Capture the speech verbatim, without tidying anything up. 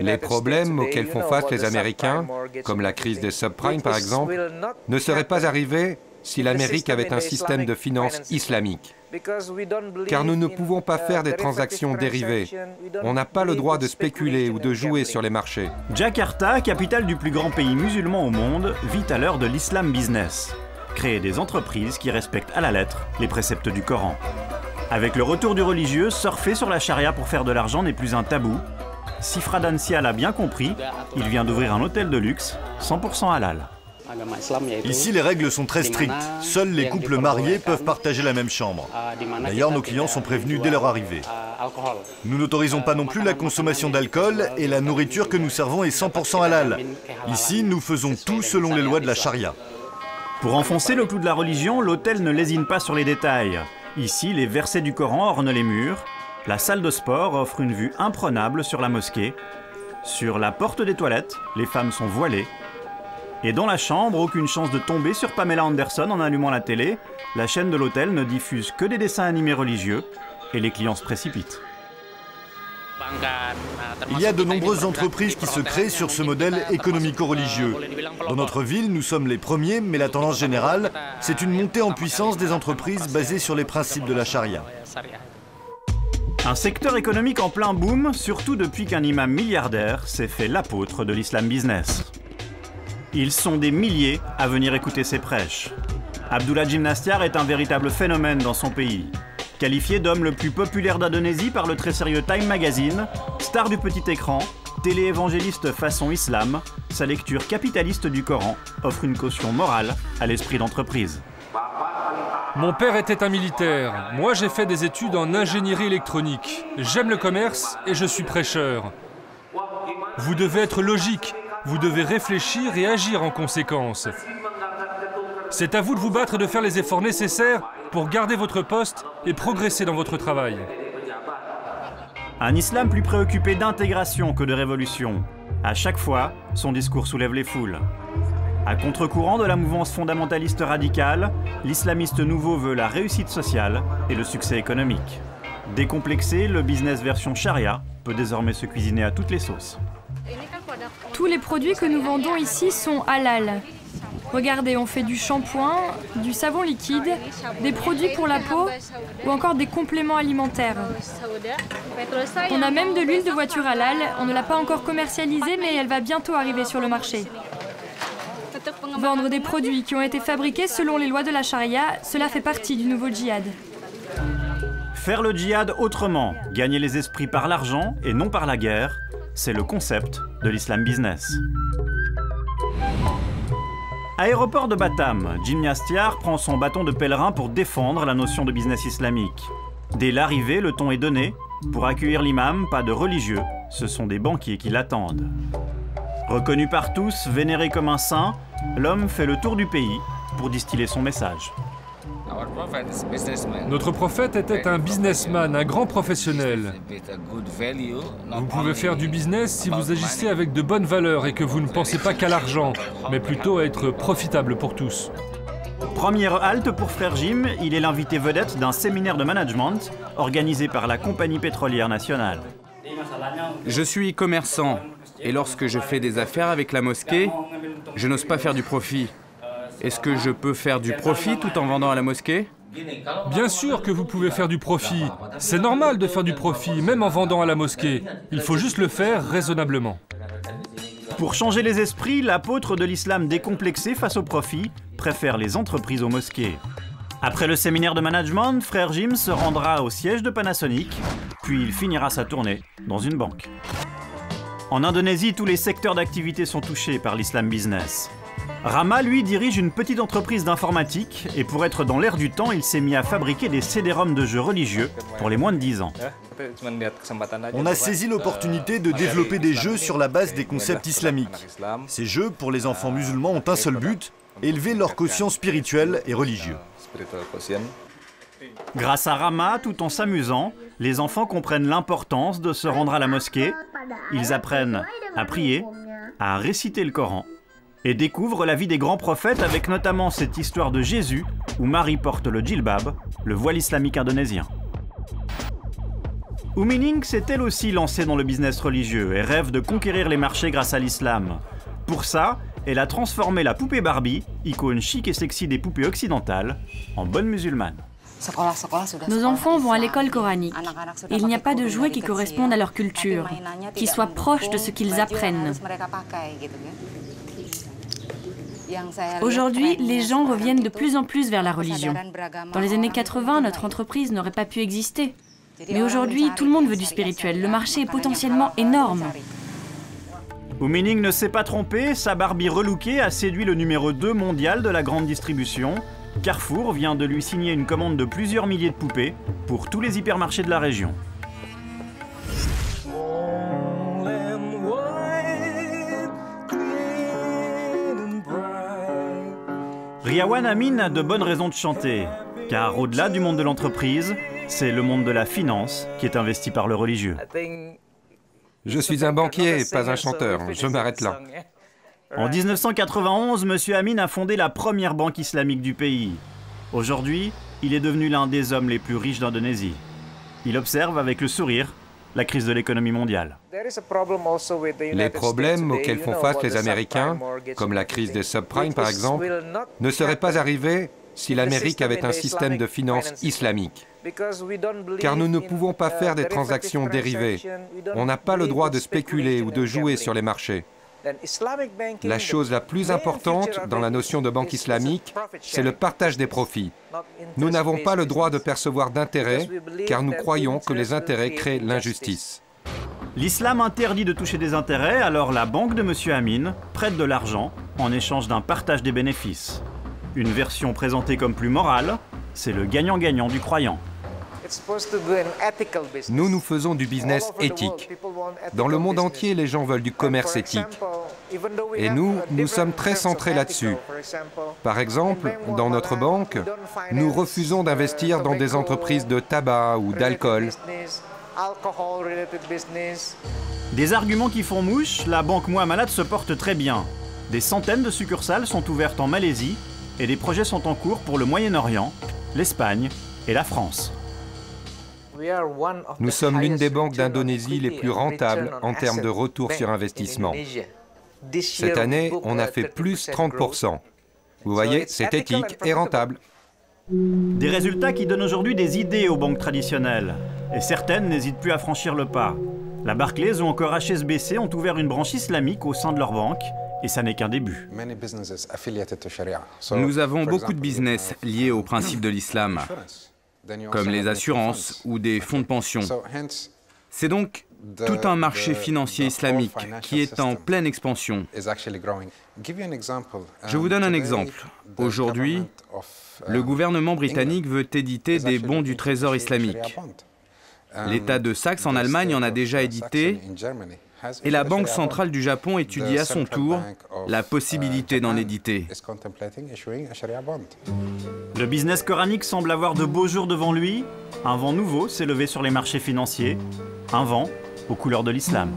Les problèmes auxquels font face les Américains, comme la crise des subprimes par exemple, ne seraient pas arrivés si l'Amérique avait un système de finances islamique. Car nous ne pouvons pas faire des transactions dérivées. On n'a pas le droit de spéculer ou de jouer sur les marchés. Jakarta, capitale du plus grand pays musulman au monde, vit à l'heure de l'islam business. Créer des entreprises qui respectent à la lettre les préceptes du Coran. Avec le retour du religieux, surfer sur la charia pour faire de l'argent n'est plus un tabou. Si Fradansial a bien compris, il vient d'ouvrir un hôtel de luxe cent pour cent halal. Ici, les règles sont très strictes. Seuls les couples mariés peuvent partager la même chambre. D'ailleurs, nos clients sont prévenus dès leur arrivée. Nous n'autorisons pas non plus la consommation d'alcool et la nourriture que nous servons est cent pour cent halal. Ici, nous faisons tout selon les lois de la charia. Pour enfoncer le clou de la religion, l'hôtel ne lésine pas sur les détails. Ici, les versets du Coran ornent les murs. La salle de sport offre une vue imprenable sur la mosquée. Sur la porte des toilettes, les femmes sont voilées. Et dans la chambre, aucune chance de tomber sur Pamela Anderson en allumant la télé. La chaîne de l'hôtel ne diffuse que des dessins animés religieux et les clients se précipitent. Il y a de nombreuses entreprises qui se créent sur ce modèle économico-religieux. Dans notre ville, nous sommes les premiers, mais la tendance générale, c'est une montée en puissance des entreprises basées sur les principes de la charia. Un secteur économique en plein boom, surtout depuis qu'un imam milliardaire s'est fait l'apôtre de l'islam business. Ils sont des milliers à venir écouter ses prêches. Abdullah Gymnastiar est un véritable phénomène dans son pays. Qualifié d'homme le plus populaire d'Indonésie par le très sérieux Time Magazine, star du petit écran, télé-évangéliste façon islam, sa lecture capitaliste du Coran offre une caution morale à l'esprit d'entreprise. Mon père était un militaire, moi j'ai fait des études en ingénierie électronique. J'aime le commerce et je suis prêcheur. Vous devez être logique. Vous devez réfléchir et agir en conséquence. C'est à vous de vous battre et de faire les efforts nécessaires pour garder votre poste et progresser dans votre travail. Un islam plus préoccupé d'intégration que de révolution. À chaque fois, son discours soulève les foules. À contre-courant de la mouvance fondamentaliste radicale, l'islamiste nouveau veut la réussite sociale et le succès économique. Décomplexé, le business version charia peut désormais se cuisiner à toutes les sauces. Tous les produits que nous vendons ici sont halal. Regardez, on fait du shampoing, du savon liquide, des produits pour la peau ou encore des compléments alimentaires. On a même de l'huile de voiture halal, on ne l'a pas encore commercialisée mais elle va bientôt arriver sur le marché. Vendre des produits qui ont été fabriqués selon les lois de la charia, cela fait partie du nouveau djihad. Faire le djihad autrement, gagner les esprits par l'argent et non par la guerre, c'est le concept de l'islam business. Aéroport de Batam, Gymnastiar prend son bâton de pèlerin pour défendre la notion de business islamique. Dès l'arrivée, le ton est donné. Pour accueillir l'imam, pas de religieux, ce sont des banquiers qui l'attendent. Reconnu par tous, vénéré comme un saint, l'homme fait le tour du pays pour distiller son message. Notre prophète était un businessman, un grand professionnel. Vous pouvez faire du business si vous agissez avec de bonnes valeurs et que vous ne pensez pas qu'à l'argent, mais plutôt à être profitable pour tous. Première halte pour Frère Jim, il est l'invité vedette d'un séminaire de management organisé par la Compagnie pétrolière nationale. Je suis commerçant et lorsque je fais des affaires avec la mosquée, je n'ose pas faire du profit. Est-ce que je peux faire du profit tout en vendant à la mosquée? Bien sûr que vous pouvez faire du profit. C'est normal de faire du profit, même en vendant à la mosquée. Il faut juste le faire raisonnablement. Pour changer les esprits, l'apôtre de l'islam décomplexé face au profit préfère les entreprises aux mosquées. Après le séminaire de management, Frère Jim se rendra au siège de Panasonic, puis il finira sa tournée dans une banque. En Indonésie, tous les secteurs d'activité sont touchés par l'islam business. Rama, lui, dirige une petite entreprise d'informatique et pour être dans l'air du temps, il s'est mis à fabriquer des C D-ROM de jeux religieux pour les moins de dix ans. On a saisi l'opportunité de développer des jeux sur la base des concepts islamiques. Ces jeux, pour les enfants musulmans, ont un seul but, élever leur quotient spirituel et religieux. Grâce à Rama, tout en s'amusant, les enfants comprennent l'importance de se rendre à la mosquée. Ils apprennent à prier, à réciter le Coran et découvre la vie des grands prophètes avec notamment cette histoire de Jésus où Marie porte le djilbab, le voile islamique indonésien. Umi Ning s'est elle aussi lancée dans le business religieux et rêve de conquérir les marchés grâce à l'islam. Pour ça, elle a transformé la poupée Barbie, icône chic et sexy des poupées occidentales, en bonne musulmane. Nos enfants vont à l'école coranique. Il n'y a pas de jouets qui correspondent à leur culture, qui soient proches de ce qu'ils apprennent. Aujourd'hui, les gens reviennent de plus en plus vers la religion. Dans les années quatre-vingt, notre entreprise n'aurait pas pu exister. Mais aujourd'hui, tout le monde veut du spirituel. Le marché est potentiellement énorme. Umi Ning ne s'est pas trompée, sa Barbie relookée a séduit le numéro deux mondial de la grande distribution. Carrefour vient de lui signer une commande de plusieurs milliers de poupées pour tous les hypermarchés de la région. Riyawan Amin a de bonnes raisons de chanter, car au-delà du monde de l'entreprise, c'est le monde de la finance qui est investi par le religieux. Je suis un banquier, pas un chanteur. Je m'arrête là. En mille neuf cent quatre-vingt-onze, M. Amin a fondé la première banque islamique du pays. Aujourd'hui, il est devenu l'un des hommes les plus riches d'Indonésie. Il observe avec le sourire la crise de l'économie mondiale. Les problèmes auxquels font face les Américains, comme la crise des subprimes par exemple, ne seraient pas arrivés si l'Amérique avait un système de finances islamique. Car nous ne pouvons pas faire des transactions dérivées. On n'a pas le droit de spéculer ou de jouer sur les marchés. La chose la plus importante dans la notion de banque islamique, c'est le partage des profits. Nous n'avons pas le droit de percevoir d'intérêts, car nous croyons que les intérêts créent l'injustice. L'islam interdit de toucher des intérêts, alors la banque de M. Amin prête de l'argent en échange d'un partage des bénéfices. Une version présentée comme plus morale, c'est le gagnant-gagnant du croyant. Nous, nous faisons du business éthique. Dans le monde entier, les gens veulent du commerce éthique. Et nous, nous sommes très centrés là-dessus. Par exemple, dans notre banque, nous refusons d'investir dans des entreprises de tabac ou d'alcool. Des arguments qui font mouche, la banque Muamalat se porte très bien. Des centaines de succursales sont ouvertes en Malaisie et des projets sont en cours pour le Moyen-Orient, l'Espagne et la France. Nous sommes l'une des banques d'Indonésie les plus rentables en termes de retour sur investissement. Cette année, on a fait plus trente pour cent. Vous voyez, c'est éthique et rentable. Des résultats qui donnent aujourd'hui des idées aux banques traditionnelles. Et certaines n'hésitent plus à franchir le pas. La Barclays ou encore H S B C ont ouvert une branche islamique au sein de leur banque. Et ça n'est qu'un début. Nous avons beaucoup de business liés aux principes de l'islam, comme les assurances ou des fonds de pension. C'est donc tout un marché financier islamique qui est en pleine expansion. Je vous donne un exemple. Aujourd'hui, le gouvernement britannique veut éditer des bons du trésor islamique. L'État de Saxe en Allemagne en a déjà édité, et la Banque centrale du Japon étudie à son tour la possibilité d'en éditer. Le business coranique semble avoir de beaux jours devant lui. Un vent nouveau s'est levé sur les marchés financiers, un vent aux couleurs de l'islam.